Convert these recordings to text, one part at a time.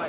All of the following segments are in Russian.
Назад, назад, назад! Алло! Нет!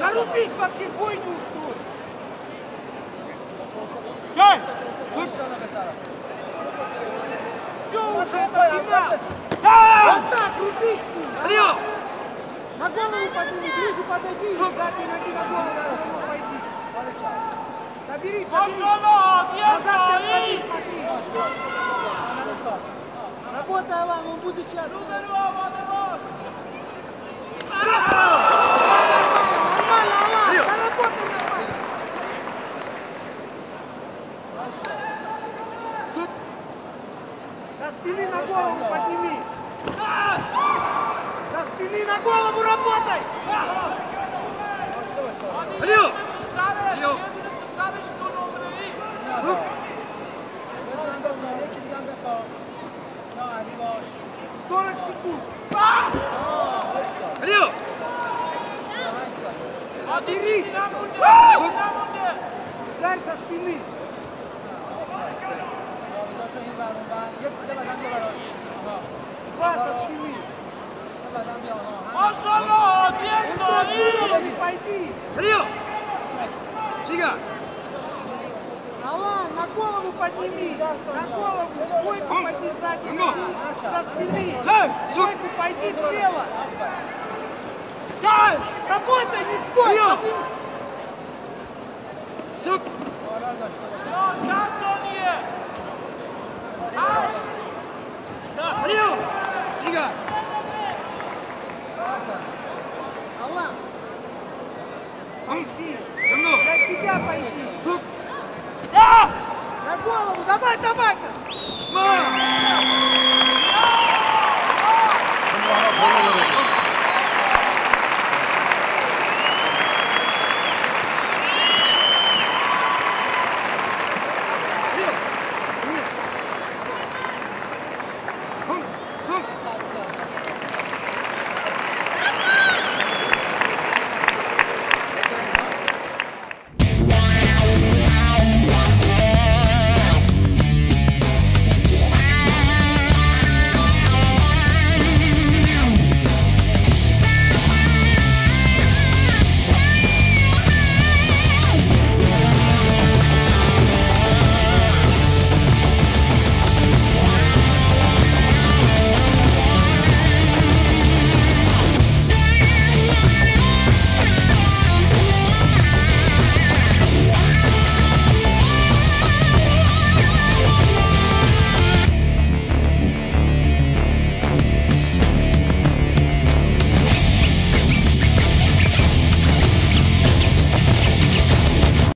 Зарубись вообще, бой не устроишь. Чай! Все уже, это тебя! Да! Вот так, рубись! Лео! На голову подними, ближе подойди, и задней ноги на голову все равно пойди. Соберись, соберись! Назад отходи, смотри! Работай, Алан, он будет часто. Нормально, Алан, заработай нормально. Со спины на голову подними. Со спины на голову работай. Алло. Алло. Сорок секунд. Алло. Отберись. Ударь со спины. Два со спины. Интробированный, пойди. Алло. Чига. Алан, на голову подними, на голову, двойку пойди сзади, со спины, двойку пойди смело. Да, работай, не стой, подними. Сук. Да, Соня. Аж. Да, Рио. Чига. Алан, пойди, на себя пойди. На голову, давай, давай-ка!